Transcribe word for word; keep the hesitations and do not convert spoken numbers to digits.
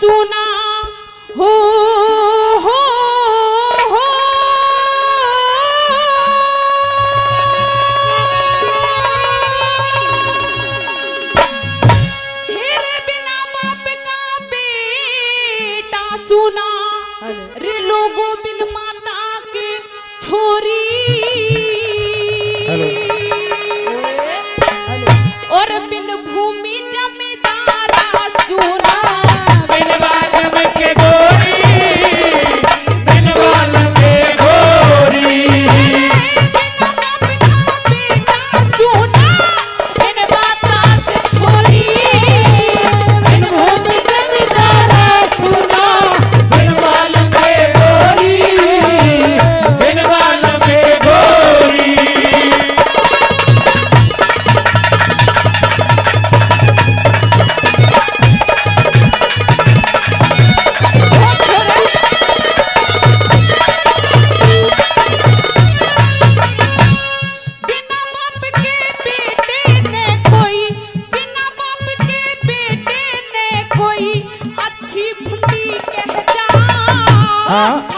सुना हो, हो, हो। तेरे बिना बाप का बेटा सुना रे लोगों, बिन माता के छोरी और बिन भूमि जमींदारा सुना, बिन बालम के गोरी, बिन बालम के गोरी, बिन बाप का बेटा सुना, बिन माता के छोरी, बिन भूमि जमींदारा सुना, बिन बालम के गोरी, बिन बालम के गोरी। बिना बाप के बेटे ने कोई, बिना बाप के बेटे ने कोई अच्छी भुंडी कह जा।